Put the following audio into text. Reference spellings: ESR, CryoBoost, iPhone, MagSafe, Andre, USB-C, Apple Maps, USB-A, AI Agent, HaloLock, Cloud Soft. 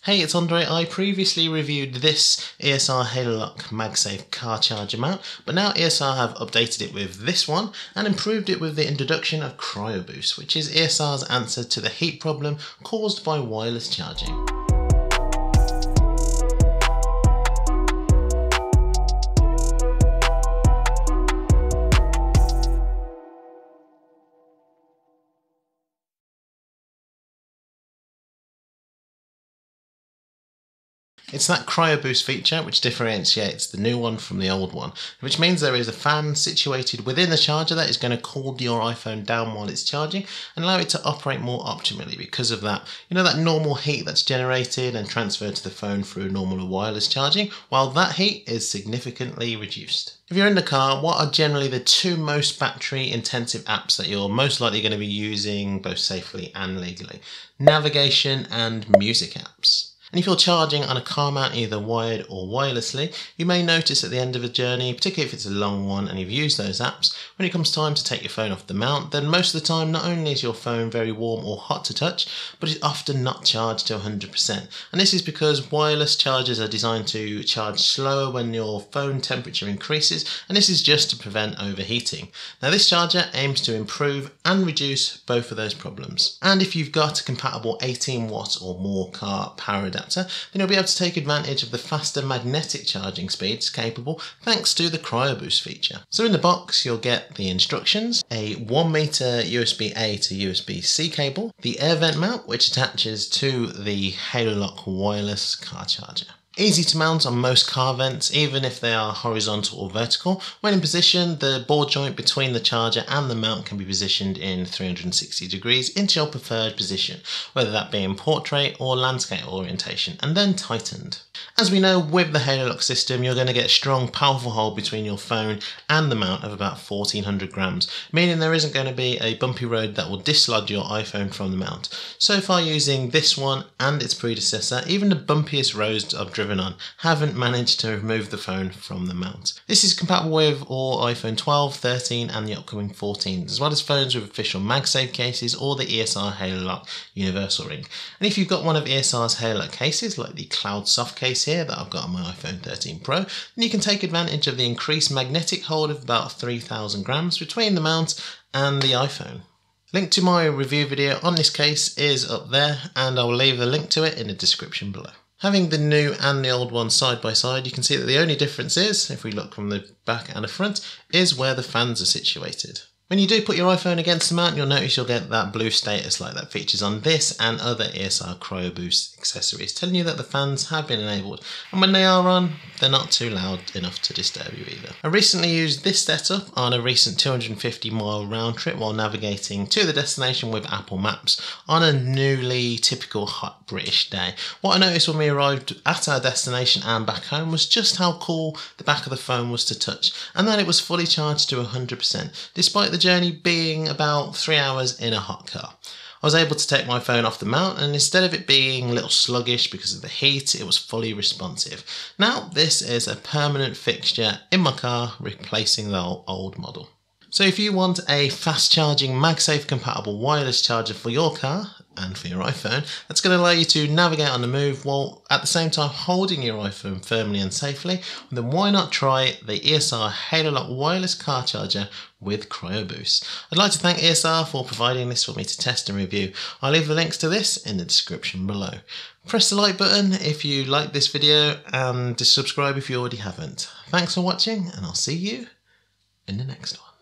Hey, it's Andre. I previously reviewed this ESR HaloLock MagSafe car charger mount, but now ESR have updated it with this one and improved it with the introduction of CryoBoost, which is ESR's answer to the heat problem caused by wireless charging. It's that CryoBoost feature which differentiates the new one from the old one, which means there is a fan situated within the charger that is going to cool your iPhone down while it's charging and allow it to operate more optimally because of that, that normal heat that's generated and transferred to the phone through normal or wireless charging, while that heat is significantly reduced. If you're in the car, what are generally the two most battery intensive apps that you're most likely going to be using both safely and legally? Navigation and music apps. And if you're charging on a car mount either wired or wirelessly, you may notice at the end of a journey, particularly if it's a long one and you've used those apps, when it comes time to take your phone off the mount, then most of the time not only is your phone very warm or hot to touch, but it's often not charged to 100%. And this is because wireless chargers are designed to charge slower when your phone temperature increases, and this is just to prevent overheating. Now this charger aims to improve and reduce both of those problems. And if you've got a compatible 18 watt or more car power adapter, then you'll be able to take advantage of the faster magnetic charging speeds capable thanks to the CryoBoost feature. So in the box you'll get the instructions, a 1 meter USB-A to USB-C cable, the air vent mount which attaches to the HaloLock wireless car charger. Easy to mount on most car vents, even if they are horizontal or vertical. When in position, the ball joint between the charger and the mount can be positioned in 360 degrees into your preferred position, whether that be in portrait or landscape orientation, and then tightened. As we know, with the HaloLock system, you're going to get a strong, powerful hold between your phone and the mount of about 1400 grams, meaning there isn't going to be a bumpy road that will dislodge your iPhone from the mount. So far, using this one and its predecessor, even the bumpiest roads I've driven on haven't managed to remove the phone from the mount. This is compatible with all iPhone 12, 13 and the upcoming 14s, as well as phones with official MagSafe cases or the ESR HaloLock universal ring. And if you've got one of ESR's HaloLock cases, like the Cloud Soft case here that I've got on my iPhone 13 Pro, then you can take advantage of the increased magnetic hold of about 3000 grams between the mount and the iPhone. Link to my review video on this case is up there, and I will leave the link to it in the description below. Having the new and the old one side by side, you can see that the only difference is, if we look from the back and the front, is where the fans are situated. When you do put your iPhone against the mount, you'll notice you'll get that blue status light that features on this and other ESR CryoBoost accessories, telling you that the fans have been enabled, and when they are on, they're not too loud enough to disturb you either. I recently used this setup on a recent 250-mile round trip while navigating to the destination with Apple Maps on a newly typical hot British day. What I noticed when we arrived at our destination and back home was just how cool the back of the phone was to touch, and that it was fully charged to 100%, despite the journey being about 3 hours in a hot car. I was able to take my phone off the mount, and instead of it being a little sluggish because of the heat, it was fully responsive. Now this is a permanent fixture in my car, replacing the old model. So if you want a fast charging MagSafe compatible wireless charger for your car and for your iPhone, that's going to allow you to navigate on the move while at the same time holding your iPhone firmly and safely, then why not try the ESR HaloLock wireless car charger with CryoBoost? I'd like to thank ESR for providing this for me to test and review. I'll leave the links to this in the description below. Press the like button if you like this video and subscribe if you already haven't. Thanks for watching, and I'll see you in the next one.